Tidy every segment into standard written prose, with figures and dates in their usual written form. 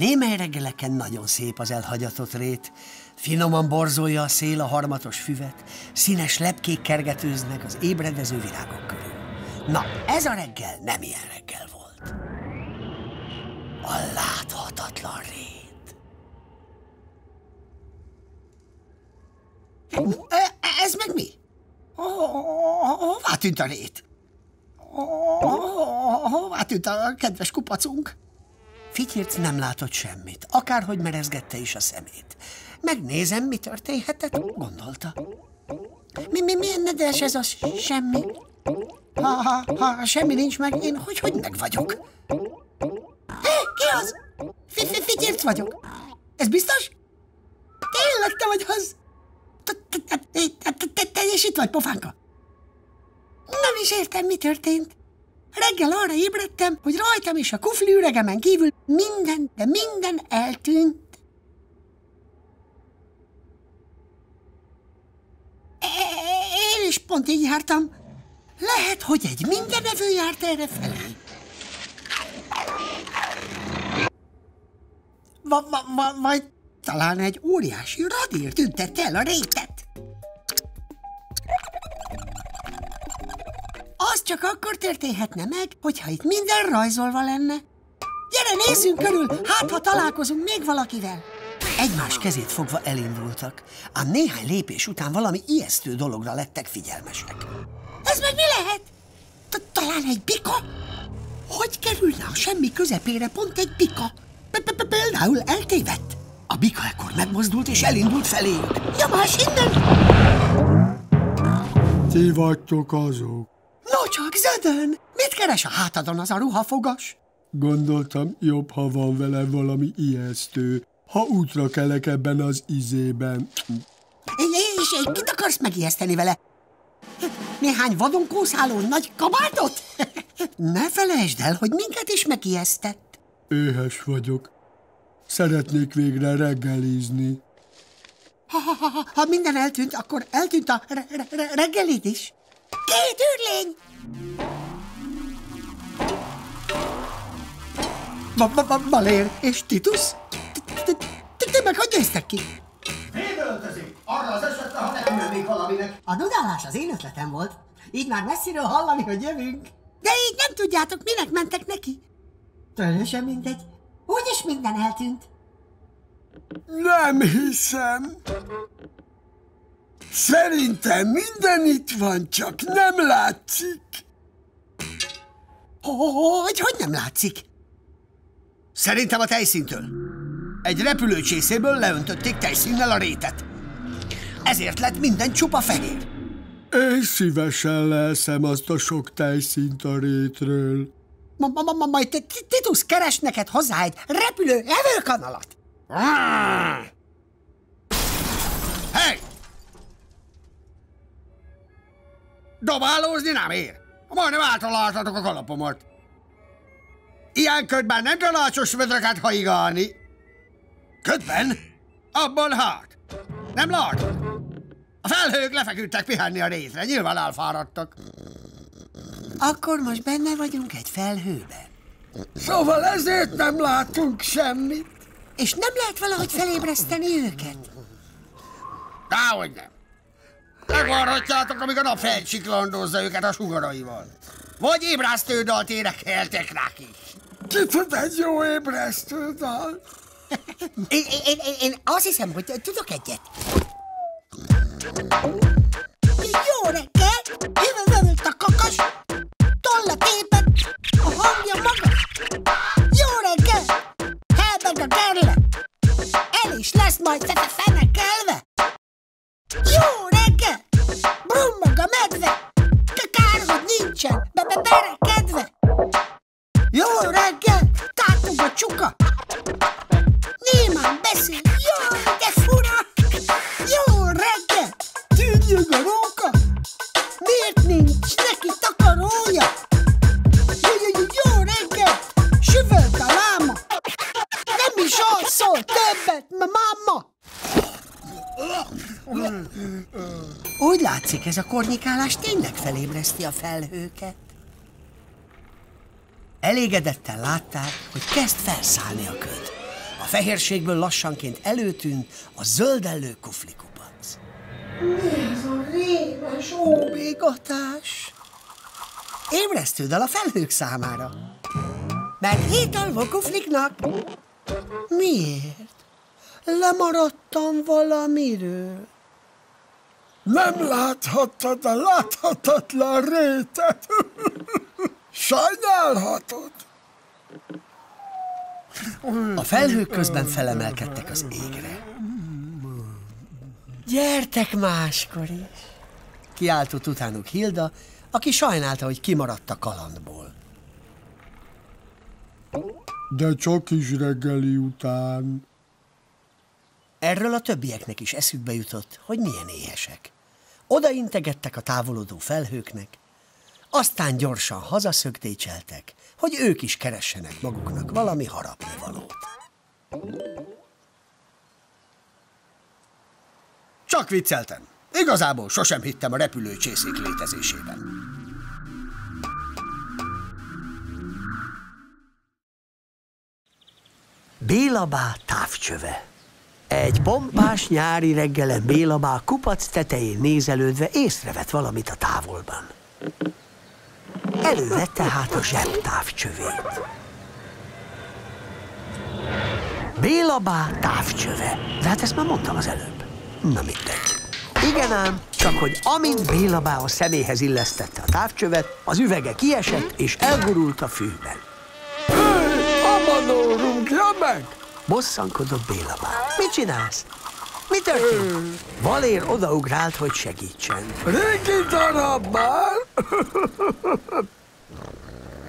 Némely reggeleken nagyon szép az elhagyatott rét, finoman borzolja a szél a harmatos füvet, színes lepkék kergetőznek az ébredező virágok körül. Na, ez a reggel nem ilyen reggel volt. A láthatatlan rét. Ez meg mi? Hová tűnt a rét? Hová tűnt a kedves kupacunk? Fityirc nem látott semmit, akárhogy merezgette is a szemét. Megnézem, mi történhetett, gondolta. Mi ennedes ez a semmi? Ha semmi nincs meg, én hogy meg vagyok? Hé, ki az? Fityirc vagyok. Ez biztos? Tényleg te vagy az? Te is itt vagy, pofánka. Nem is értem, mi történt. Reggel arra ébredtem, hogy rajtam és a kufli üregemen kívül minden, de minden eltűnt. Én is pont így jártam. Lehet, hogy egy mindenevő járt erre felé. Vagy talán egy óriási radír tüntett el a rétet. Az csak akkor történhetne meg, hogyha itt minden rajzolva lenne. Gyere, nézzünk körül, hát ha találkozunk még valakivel. Egymás kezét fogva elindultak, ám néhány lépés után valami ijesztő dologra lettek figyelmesek. Ez meg mi lehet? Talán egy bika? Hogy kerülne a semmi közepére pont egy bika? Például eltévedt. A bika ekkor megmozdult és elindult feléjük. Nyomás innen! Ti vagytok azok. Nocsak, zödön! Mit keres a hátadon az a ruhafogas? Gondoltam, jobb, ha van vele valami ijesztő, ha útra kelek ebben az izében. És kit akarsz megijeszteni vele? Néhány vadon kószáló nagy kabátot? Ne felejtsd el, hogy minket is megijesztett. Éhes vagyok. Szeretnék végre reggelizni. Ha minden eltűnt, akkor eltűnt a reggelid is. Két űrlény! Valér és Titus? Te meg hogy néztek ki? Védöltözik! Arra az esetre, ha nem jönnék valaminek. A dudálás az én ötletem volt. Így már messziről hallani, hogy jövünk. De így nem tudjátok, minek mentek neki. Teljesen mindegy. Úgyis minden eltűnt. Nem hiszem. Szerintem minden itt van, csak nem látszik. Hogy nem látszik? Szerintem a tejszíntől. Egy repülőcsészéből leöntötték tejszínnel a rétet. Ezért lett minden csupa fehér. Én szívesen leszem azt a sok tejszínt a rétről. Majd Titus keres neked hozzá egy repülő evőkanalat. Hey! Dobálózni nem ér. Majdnem általáltatok a kalapomat. Ilyen ködben nem tanácsos vödröket haigálni. Ködben? Abban hát. Nem látod? A felhők lefeküdtek pihenni a rétre, nyilván elfáradtak. Akkor most benne vagyunk egy felhőben. Szóval ezért nem látunk semmit. És nem lehet valahogy felébreszteni őket? Dehogy nem. Megvarhatjátok, amíg a nap felcsiklandozza őket a sugaraival. Vagy ébresztődalt énekeltek nekik. Ki tud egy jó ébresztődalt? Én azt hiszem, hogy tudok egyet. Jó reggel! Jövövövölt a kakas! Toll a tépet! A hangja magas! Jó reggel! Helbeg a gerle! El is lesz majd fenekelve! Jó reggel! Brummog a medve! Kár, hogy nincsen! Berekedve! Jó reggel! Tátog a csuka! Némán beszél! Jaj, de fura! Jó reggel! Tűnjön a róka! Miért nincs neki takarója? Jó reggel! Süvölt a láma! Nem is alszol többet, máma! Úgy látszik, ez a kornyikálás tényleg felébreszti a felhőket. Elégedetten látták, hogy kezd felszállni a köd. fehérségből lassanként előtűnt a zöldellő kuflikupac. Mi ez a rémes óbégatás? Ébresztő dal a felhők számára. Mert hét alvó kufliknak. Miért? Lemaradtam valamiről. Nem láthattad a láthatatlan rétet. Sajnálhatod. A felhők közben felemelkedtek az égre. Gyertek máskor is! Kiáltott utánuk Hilda, aki sajnálta, hogy kimaradt a kalandból. De csak is reggeli után. Erről a többieknek is eszükbe jutott, hogy milyen éhesek. Odaintegettek a távolodó felhőknek, aztán gyorsan hazaszögtécseltek, hogy ők is keressenek maguknak valami harapnivalót. Csak vicceltem. Igazából sosem hittem a repülőcsészék létezésében. Bélabá távcsöve. Egy pompás nyári reggelen Bélabá kupac tetején nézelődve észrevett valamit a távolban. Elővette hát a zsebtávcsövét. Bélabá távcsöve. De hát ezt már mondtam az előbb. Na mindegy. Igen ám, csak hogy amint Bélabá a szeméhez illesztette a távcsövet, az üvege kiesett és elgurult a fűben. Amanó, rúgja meg! Bosszankodott Bélabá. Mit csinálsz? Mi történt? Valér odaugrált, hogy segítsen. Régi darab már!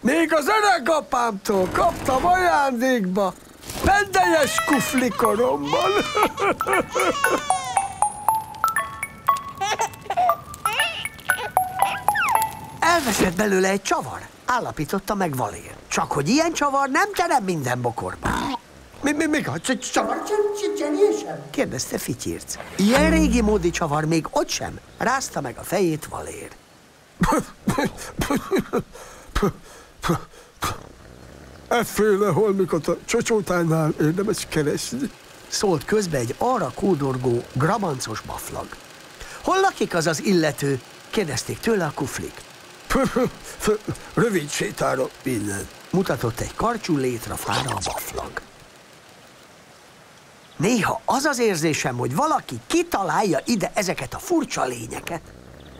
Még az öregapámtól kaptam ajándékba, pendelyes kuflikoromban. Elveszett belőle egy csavar, állapította meg Valér. Csak hogy ilyen csavar nem terem minden bokorban. Mi a csavar? Kérdezte Fityirc. Ilyen régi módi csavar még ott sem, rázta meg a fejét Valér. Efféle holmikat a csocsótánál érdemes keresni. Szólt közbe egy arra kódorgó, grabancos baflag. Hol lakik az az illető? Kérdezték tőle a kuflik. Rövid sétára innen. Mutatott egy karcsú létrafára a baflag. Néha az az érzésem, hogy valaki kitalálja ide ezeket a furcsa lényeket.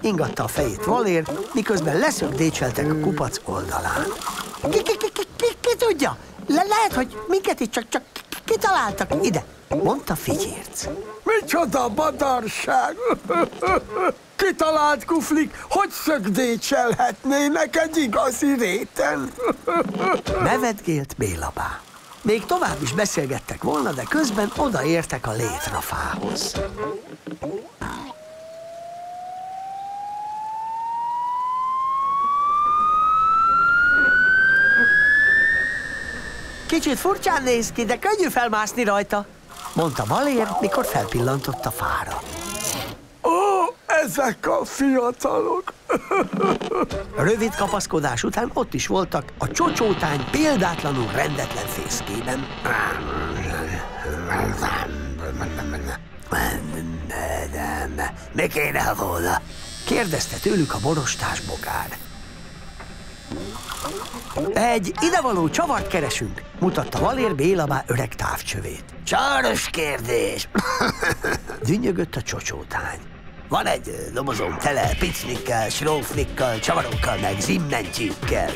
Ingatta a fejét Valér, miközben leszögdécseltek a kupac oldalán. Ki tudja? Lehet, hogy minket itt csak kitaláltak ide, mondta Fityirc. Micsoda badarság! Kitalált kuflik, hogy szögdécselhetnének egy igazi réten? Nevetgélt Bélabá. Még tovább is beszélgettek volna, de közben odaértek a létrafához. Kicsit furcsán néz ki, de könnyű felmászni rajta, mondta Valér, mikor felpillantott a fára. Ó, ezek a fiatalok! Rövid kapaszkodás után ott is voltak a csocsótány példátlanul rendetlen fészkében. Mi kéne volna? Kérdezte tőlük a borostás bogár. Egy idevaló csavart keresünk, mutatta Valér Bélabá öreg távcsövét. Csáros kérdés! Dünnyögött a csocsótány. Van egy dobozom tele picnikkel, sróflikkal, csavarokkal, meg zimmentjükkel.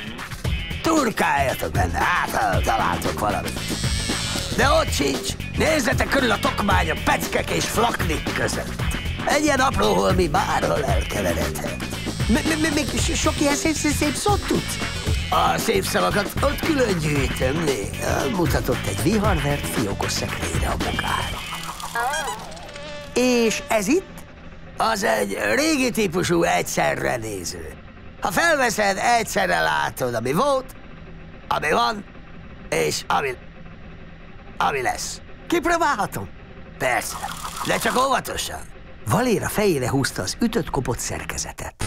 Turkáljatok benne, hát találtok valamit. De ott sincs, nézzetek körül a tokmány a peckek és flaknik között. Egy ilyen apró holmi bárhol elkeveredhet. Még sok ilyen szép szót tudsz? A szép szavakat ott külön gyűjtöm, né? Mutatott egy viharvert fiókos szekrényre a bokára. És ez itt? Az egy régi típusú egyszerre néző. Ha felveszed, egyszerre látod, ami volt, ami van, és ami lesz. Kipróbálhatom? Persze, de csak óvatosan. Valér a fejére húzta az ütött kopott szerkezetet.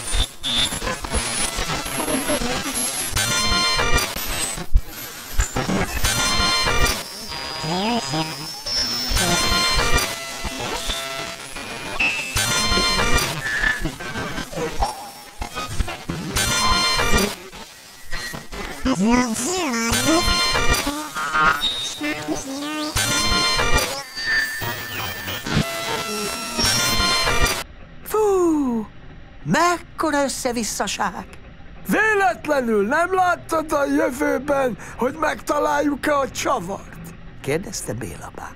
Fú, mekkora összevisszaság! Véletlenül nem láttad a jövőben, hogy megtaláljuk-e a csavart? Kérdezte Béla bá.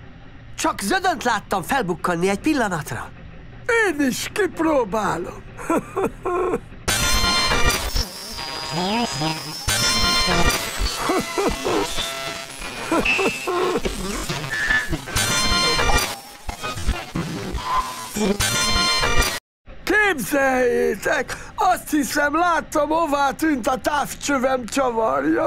Csak zödönt láttam felbukkanni egy pillanatra. Én is kipróbálom. Képzeljétek! Azt hiszem, láttam, hová tűnt a távcsövem csavarja.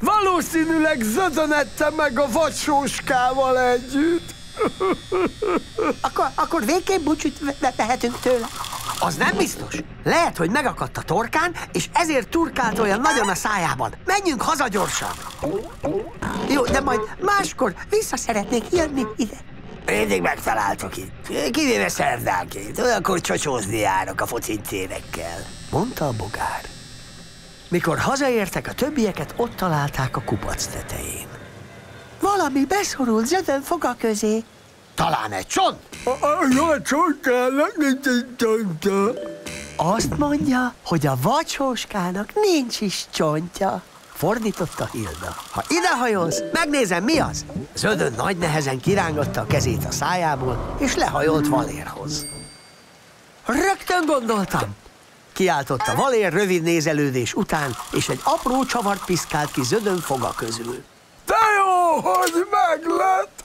Valószínűleg zödön ette meg a vacsóskával együtt. Akkor végképp búcsút vehetünk tőle. Az nem biztos. Lehet, hogy megakadt a torkán, és ezért turkált olyan nagyon a szájában. Menjünk haza gyorsan. Jó, de majd máskor vissza szeretnék jönni ide. Mindig megtaláltok itt. Kivéve szerdánként. Olyankor csocsózni járok a focincénekkel. Mondta a bogár. Mikor hazaértek, a többieket ott találták a kupac tetején. Valami beszorult zödön foga közé. Talán egy csont? Azt mondja, hogy a vacsóskának nincs is csontja. Fordította Hilda. Ha idehajolsz, megnézem, mi az. Zödön nagy nehezen kirángatta a kezét a szájából, és lehajolt Valérhoz. Rögtön gondoltam! Kiáltotta Valér rövid nézelődés után, és egy apró csavart piszkált ki Zödön foga közül. De jó, hogy meglett!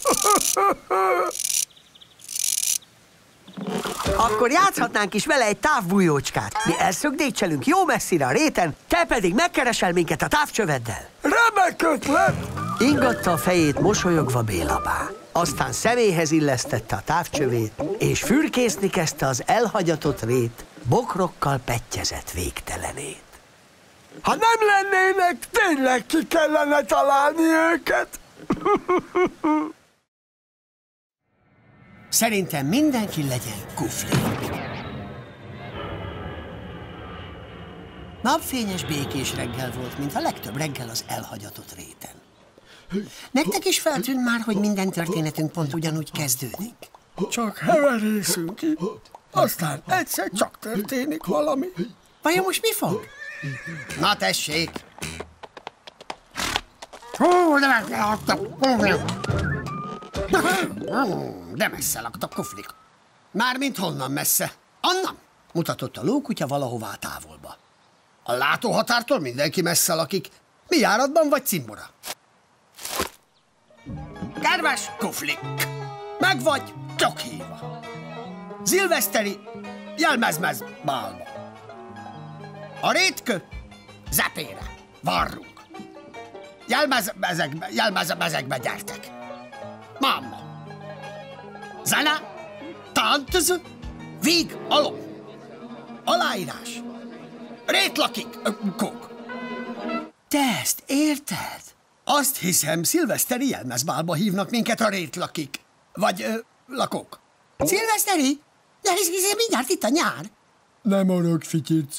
Akkor játszhatnánk is vele egy távbújócskát. Mi elszögdécselünk jó messzire a réten, te pedig megkeresel minket a távcsöveddel. Remek ötlet! Ingatta a fejét mosolyogva Béla bá. Aztán személyhez illesztette a távcsövét, és fürkészni kezdte az elhagyatott rét, bokrokkal pettyezett végtelenét. Ha nem lennének, tényleg ki kellene találni őket. Szerintem mindenki legyen kuflék. Napfényes, békés reggel volt, mint a legtöbb reggel az elhagyatott réten. Nektek is feltűnt már, hogy minden történetünk pont ugyanúgy kezdődik? Csak heverészünk itt, aztán egyszer csak történik valami. Vajon most mi fog? Na tessék! Hú, de messze laktak, kuflik! De messze laktak, kuflik! Mármint honnan messze? Onnan! Mutatott a lókutya valahová távolba. A látóhatártól mindenki messze lakik. Mi járatban vagy cimbora? Kedves kuflik! Meg vagy csak híva! Szilveszteri jelmezmez bálba! A rétkő zepére varrunk. Jelmezekbe gyertek. Mamma. Zene, tántöző, víg, alom. Aláírás. Rét lakik, kók. Te ezt érted? Azt hiszem, szilveszteri jelmezbálba hívnak minket a rét lakik. Vagy lakók. Szilveszteri? De hiszem, mindjárt itt a nyár. Nem arra fityirc.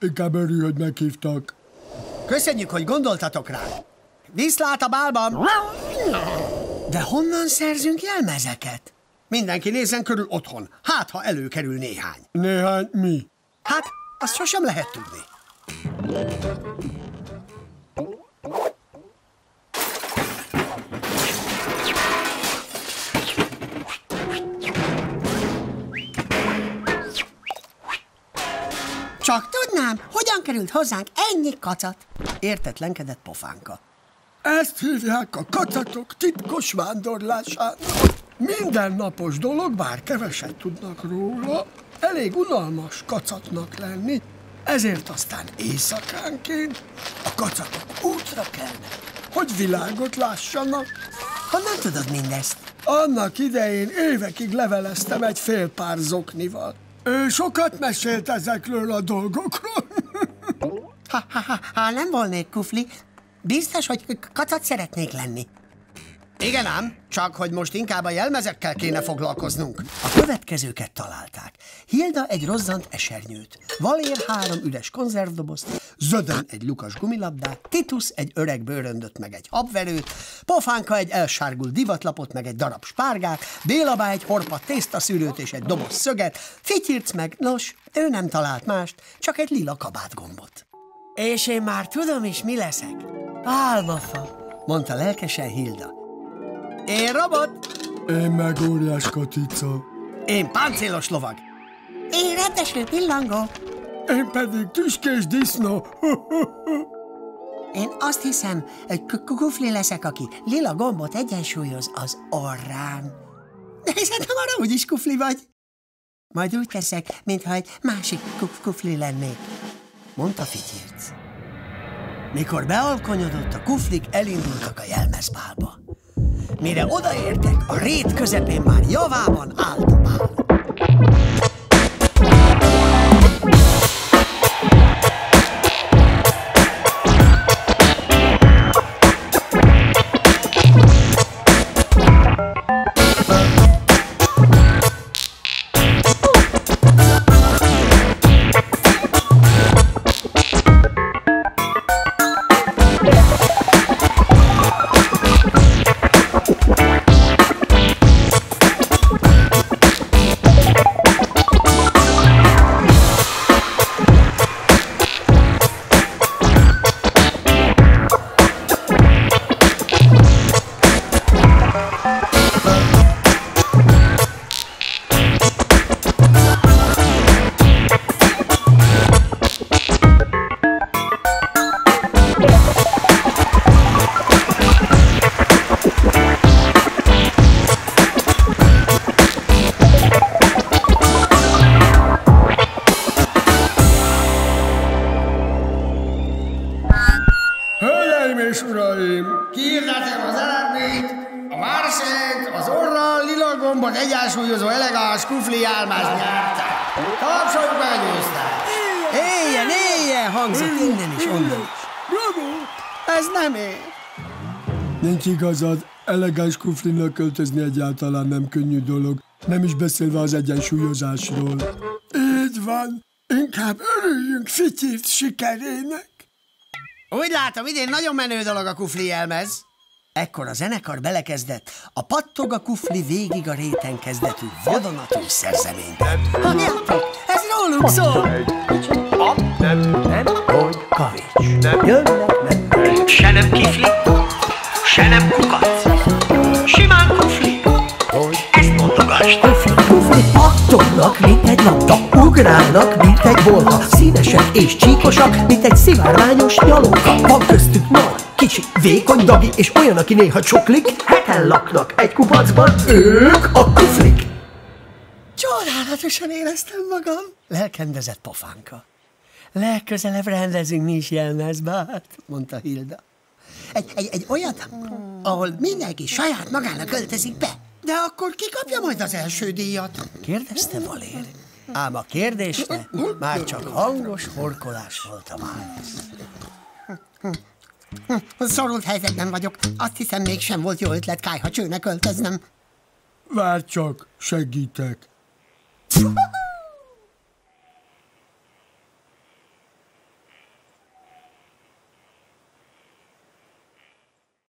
Inkább örül, hogy meghívtak. Köszönjük, hogy gondoltatok rá. Viszlát a bálban! De honnan szerzünk jelmezeket? Mindenki nézzen körül otthon. Hát, ha előkerül néhány. Néhány mi? Hát, azt sosem lehet tudni. Csak tudnám, hogyan került hozzánk ennyi kacat? Értetlenkedett Pofánka. Ezt hívják a kacatok titkos vándorlásának. Mindennapos dolog, bár keveset tudnak róla, elég unalmas kacatnak lenni, ezért aztán éjszakánként a kacatok útra kelnek, hogy világot lássanak. Honnan tudod mindezt? Annak idején évekig leveleztem egy fél pár zoknival. Ő sokat mesélt ezekről a dolgokról. Ha nem volnék kufli, biztos, hogy kacat szeretnék lenni. Igen ám, csak hogy most inkább a jelmezekkel kéne foglalkoznunk. A következőket találták. Hilda egy rozzant esernyőt, Valér 3 üres konzervdobozt, Zödön egy lukas gumilabdát, Titus egy öreg bőröndöt meg egy habverőt, Pofánka egy elsárgult divatlapot meg egy darab spárgát, Bélabá egy horpat tésztaszűrőt és egy doboz szöget, Fityirc meg, nos, ő nem talált mást, csak egy lila kabátgombot. És én már tudom is, mi leszek. Álmafa, mondta lelkesen Hilda. Én robot. Én meg óriás katica. Én páncélos lovag. Én rendeslő pillangó. Én pedig tüskés disznó. Én azt hiszem, egy kufli leszek, aki lila gombot egyensúlyoz az orrán. De hiszen nem arra úgyis kufli vagy. Majd úgy teszek, mintha egy másik kufli lennék, mondta Fityirc. Mikor bealkonyodott, a kuflik elindultak a jelmezbálba. Mire odaértek, a rét közepén már javában állt a bál. Igazad, elegáns kuflinak költözni egyáltalán nem könnyű dolog, nem is beszélve az egyensúlyozásról. Így van, inkább örüljünk Fityirc sikerének. Úgy látom, idén nagyon menő dolog a kufli jelmez. Ekkor a zenekar belekezdett, a pattog a kufli végig a réten kezdetű vadonatúj szerzeményt. Halljátok, ez rólunk szól! Se nem kifli, se nem kukac, simán kufli, ezt mondogasd. Kufli pattognak, mint egy labda, ugrálnak, mint egy volna, színesek és csíkosak, mint egy szivárványos nyalóka. Van köztük nagy, kicsi, vékony, dagi, és olyan, aki néha csoklik, heten laknak egy kupacban, ők a kuflik. Csodálatosan éreztem magam, lelkendezett Pofánka. Legközelebb rendezünk mi is jelmezbát, mondta Hilda. Egy olyat, ahol mindenki saját magának költözik be. De akkor ki kapja majd az első díjat? Kérdezte Valér. Ám a kérdésre már csak hangos horkolás volt a válasz. Szorult helyzetben vagyok. Azt hiszem, mégsem volt jó ötlet kályhacsőnek öltöznem. Várj csak, segítek.